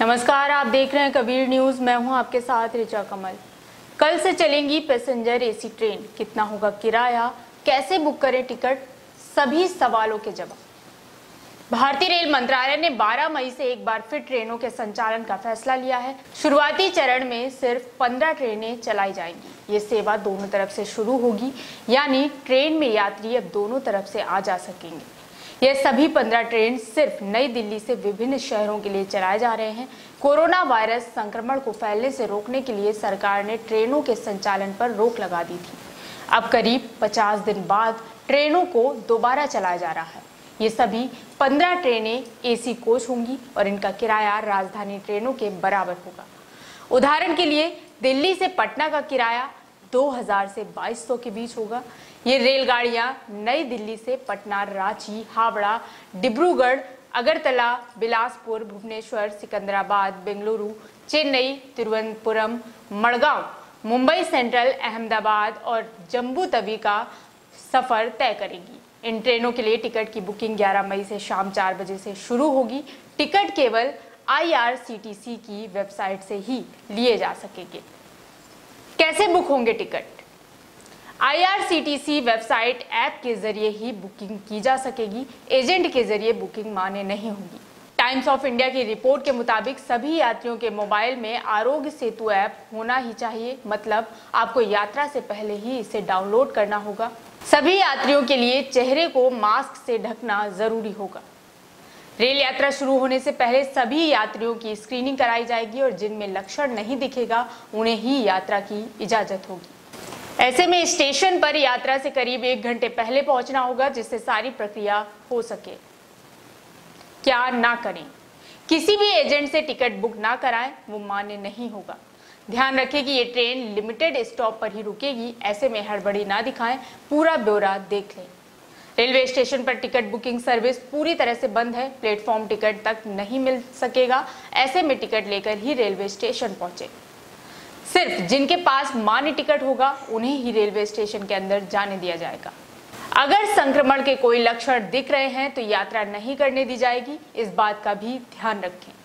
नमस्कार, आप देख रहे हैं कबीर न्यूज। मैं हूं आपके साथ ऋचा कमल। कल से चलेंगी पैसेंजर एसी ट्रेन। कितना होगा किराया, कैसे बुक करें टिकट, सभी सवालों के जवाब। भारतीय रेल मंत्रालय ने 12 मई से एक बार फिर ट्रेनों के संचालन का फैसला लिया है। शुरुआती चरण में सिर्फ 15 ट्रेनें चलाई जाएंगी। ये सेवा दोनों तरफ से शुरू होगी, यानी ट्रेन में यात्री अब दोनों तरफ से आ जा सकेंगे। ये सभी 15 ट्रेन सिर्फ नई दिल्ली से विभिन्न शहरों के लिए चलाए जा रहे हैं। कोरोना वायरस संक्रमण को फैलने से रोकने के लिए सरकार ने ट्रेनों के संचालन पर रोक लगा दी थी। अब करीब 50 दिन बाद ट्रेनों को दोबारा चलाया जा रहा है। ये सभी 15 ट्रेनें एसी कोच होंगी और इनका किराया राजधानी ट्रेनों के बराबर होगा। उदाहरण के लिए, दिल्ली से पटना का किराया 2000 से 2200 के बीच होगा। ये रेलगाड़ियां नई दिल्ली से पटना, रांची, हावड़ा, डिब्रूगढ़, अगरतला, बिलासपुर, भुवनेश्वर, सिकंदराबाद, बेंगलुरु, चेन्नई, तिरुवनंतपुरम, मड़गांव, मुंबई सेंट्रल, अहमदाबाद और जम्बू तवी का सफर तय करेंगी। इन ट्रेनों के लिए टिकट की बुकिंग 11 मई से शाम 4 बजे से शुरू होगी। टिकट केवल IRCTC की वेबसाइट से ही लिए जा सकेंगे। कैसे बुक होंगे टिकट? IRCTC वेबसाइट ऐप के जरिए ही बुकिंग की जा सकेगी। एजेंट के जरिए बुकिंग मान्य नहीं होगी। टाइम्स ऑफ इंडिया की रिपोर्ट के मुताबिक सभी यात्रियों के मोबाइल में आरोग्य सेतु ऐप होना ही चाहिए, मतलब आपको यात्रा से पहले ही इसे डाउनलोड करना होगा। सभी यात्रियों के लिए चेहरे को मास्क से ढकना जरूरी होगा। रेल यात्रा शुरू होने से पहले सभी यात्रियों की स्क्रीनिंग कराई जाएगी और जिनमें लक्षण नहीं दिखेगा उन्हें ही यात्रा की इजाजत होगी। ऐसे में स्टेशन पर यात्रा से करीब 1 घंटे पहले पहुंचना होगा, जिससे सारी प्रक्रिया हो सके। क्या ना करें, किसी भी एजेंट से टिकट बुक ना कराएं, वो मान्य नहीं होगा। ध्यान रखें कि ये ट्रेन लिमिटेड स्टॉप पर ही रुकेगी। ऐसे में हड़बड़ी ना दिखाएं, पूरा ब्यौरा देख लें। रेलवे स्टेशन पर टिकट बुकिंग सर्विस पूरी तरह से बंद है। प्लेटफॉर्म टिकट तक नहीं मिल सकेगा। ऐसे में टिकट लेकर ही रेलवे स्टेशन पहुंचे। सिर्फ जिनके पास मान्य टिकट होगा उन्हें ही रेलवे स्टेशन के अंदर जाने दिया जाएगा। अगर संक्रमण के कोई लक्षण दिख रहे हैं तो यात्रा नहीं करने दी जाएगी। इस बात का भी ध्यान रखें।